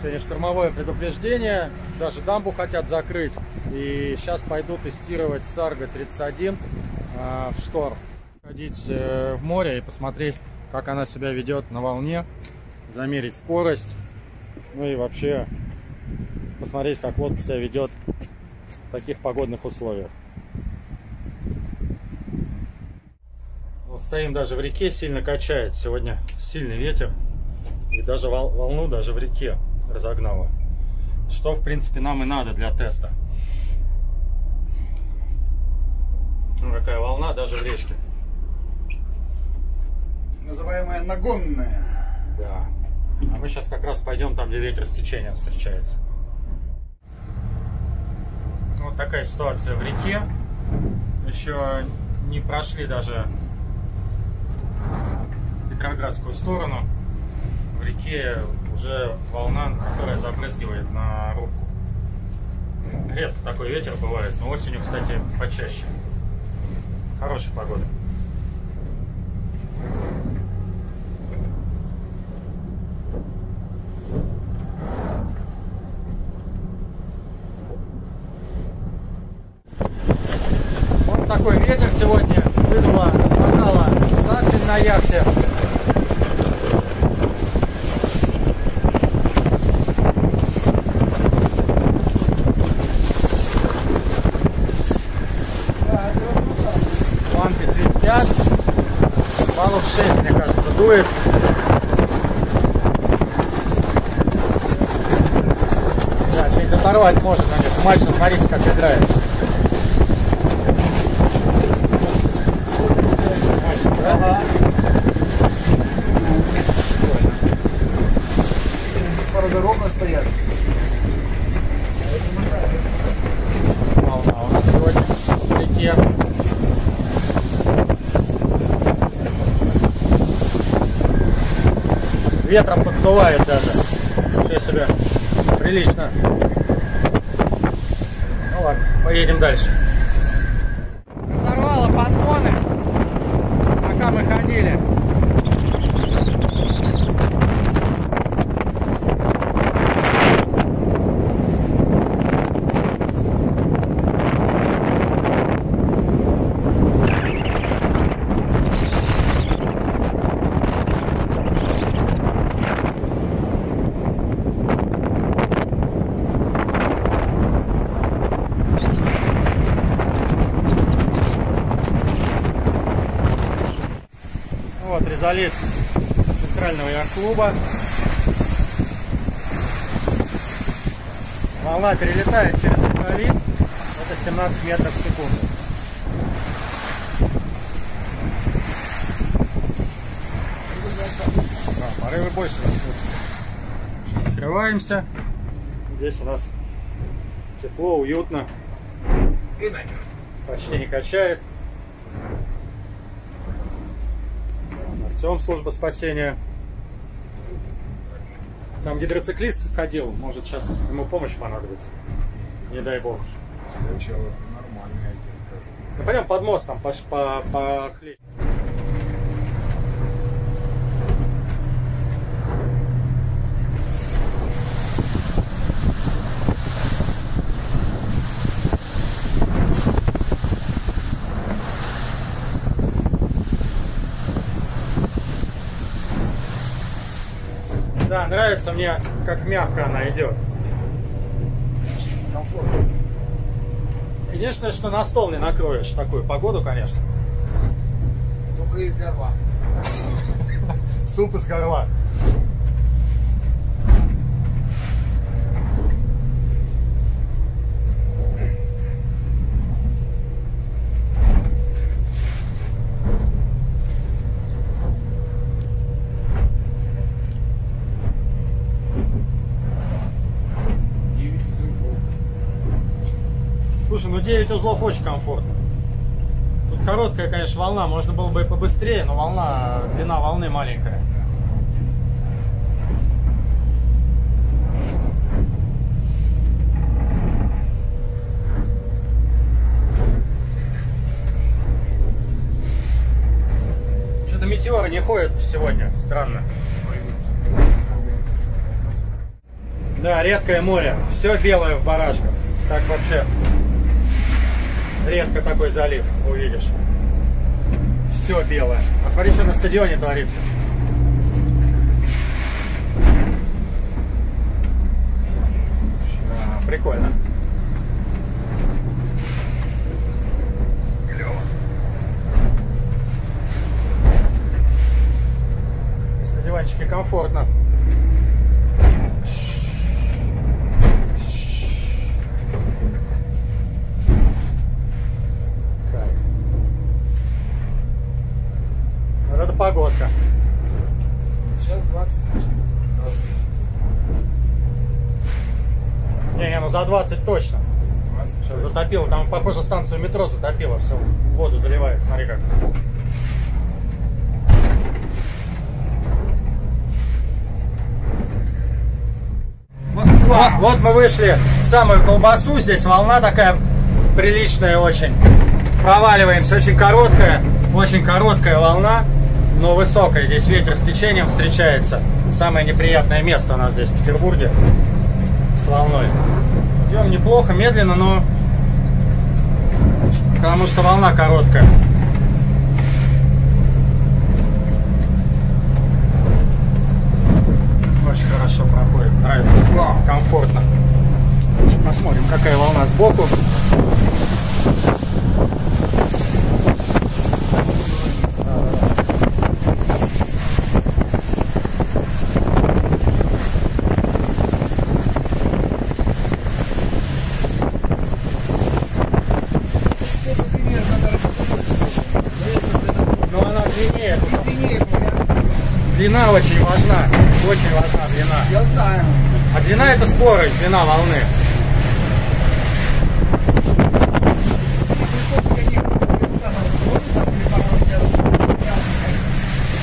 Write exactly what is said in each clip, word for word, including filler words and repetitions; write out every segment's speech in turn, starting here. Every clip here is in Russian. Сегодня штормовое предупреждение, даже дамбу хотят закрыть. И сейчас пойду тестировать Сарго тридцать один э, в шторм. Ходить э, в море и посмотреть, как она себя ведет на волне, замерить скорость, ну и вообще посмотреть, как лодка себя ведет в таких погодных условиях. Вот стоим даже в реке, сильно качает. Сегодня сильный ветер. И даже вол волну даже в реке разогнала. Что, в принципе, нам и надо для теста. Ну, какая волна даже в речке. Называемая нагонная. Да. А мы сейчас как раз пойдем там, где ветер с течением встречается. Вот такая ситуация в реке. Еще не прошли даже Петроградскую сторону. В реке уже волна, которая забрызгивает на рубку. Редко такой ветер бывает, но осенью, кстати, почаще. Хорошая погода. Вот такой ветер сегодня выдуло накала таксель на яхте. шесть, мне кажется, дует. Да, что-нибудь оторвать можно на них. Мачта, смотрите, как играет. Мачта, да? Пару ровно стоят. Волна у нас сегодня в реке. Ветром подсувает даже. Все себя прилично. Ну ладно, поедем дальше. Разорвало понтоны, пока мы ходили. Залез центрального яхт-клуба. Волна перелетает через пролив. Это семнадцать метров в секунду. Да, порывы больше начнутся. Срываемся. Здесь у нас тепло, уютно. И наверх. Почти не качает. Артем, служба спасения. Там гидроциклист ходил, может сейчас ему помощь понадобится. Не дай бог. Сначала нормальная идея. Ну пойдем под мост там по, по, по... Да, нравится мне, как мягко она идет. Комфортно. Единственное, что на стол не накроешь такую погоду, конечно. Только из горла. Суп из горла. Слушай, ну девять узлов очень комфортно. Тут короткая, конечно, волна. Можно было бы и побыстрее, но волна, длина волны маленькая. Что-то метеоры не ходят сегодня. Странно. Да, редкое море. Все белое в барашках. Так вообще редко такой залив увидишь. Все белое. А смотри, что на стадионе творится. А, прикольно. Стадиончики комфортно. Погодка. Сейчас двадцать. Не, не, ну за двадцать точно. двадцать. Сейчас затопило. Там, похоже, станцию метро затопило. Все, воду заливает. Смотри как. Вот, вот мы вышли в самую колбасу. Здесь волна такая приличная очень. Проваливаемся. Очень короткая. Очень короткая волна. Но высокая, здесь ветер с течением встречается. Самое неприятное место у нас здесь, в Петербурге, с волной. Идем неплохо, медленно, но... Потому что волна короткая. Очень хорошо проходит, нравится. О, комфортно. Посмотрим, какая волна сбоку. Длина очень важна, очень важна длина. Я знаю. А длина — это скорость, длина волны.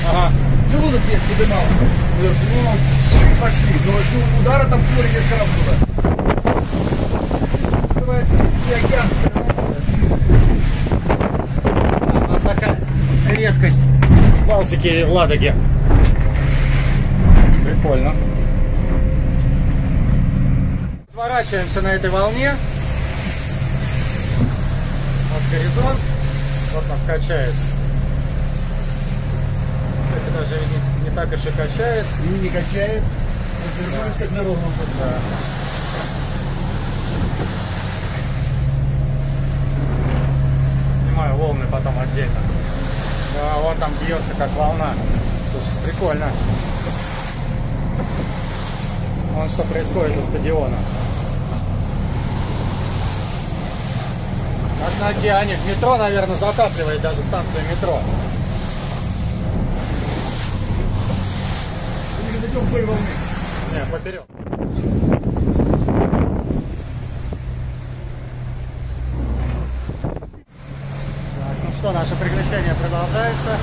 Ага. Желудок здесь подымал. Ну, пошли. Но удара там в море несколько раз было. У нас такая редкость в Балтике и в Ладоге. Прикольно. Сворачиваемся на этой волне. Вот горизонт. Вот нас качает. Кстати, даже не, не так уж и качает. И не качает. Держусь как на ровном пути. Снимаю волны потом отдельно. Да, вон там бьется как волна. Слушай, прикольно. Вон что происходит у стадиона. Как на океане. В метро, наверное, затапливает даже станцию метро. Не, поперек. Так, ну что, наше приключение продолжается.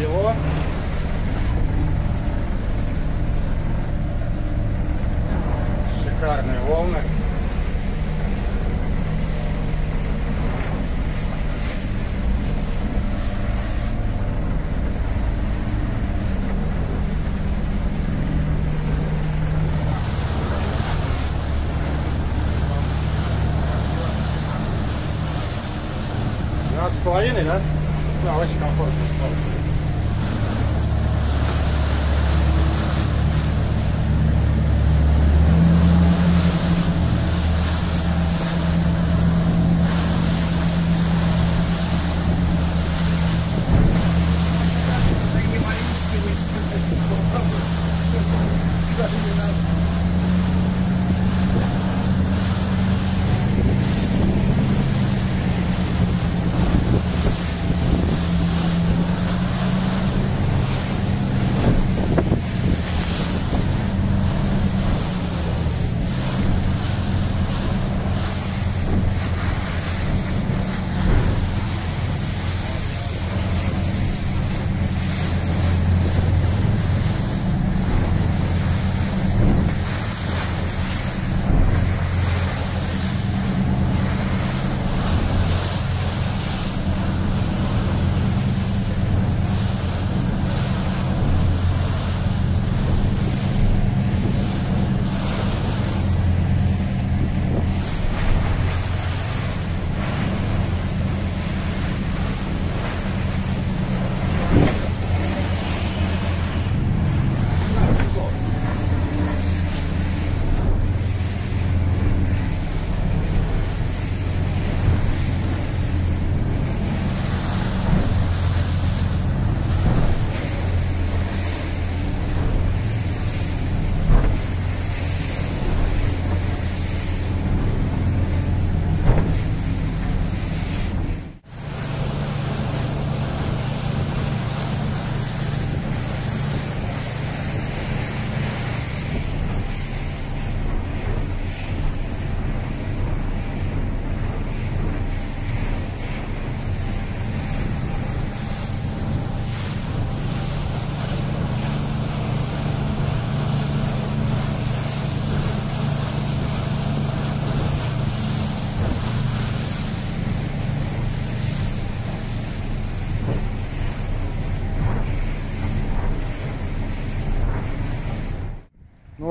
Бело. Шикарные волны. двенадцать с половиной, да? Да, очень комфортно стало.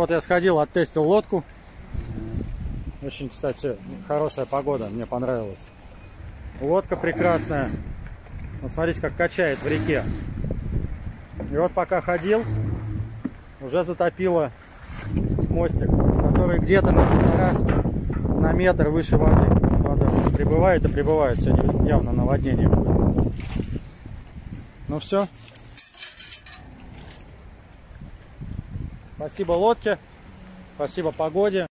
Вот я сходил, оттестил лодку. Очень, кстати, хорошая погода, мне понравилась. Лодка прекрасная. Вот смотрите, как качает в реке. И вот пока ходил, уже затопило мостик, который где-то на полтора, на метр выше воды. Вода прибывает и прибывает. Сегодня явно наводнение будет. Ну все. Спасибо лодке, спасибо погоде.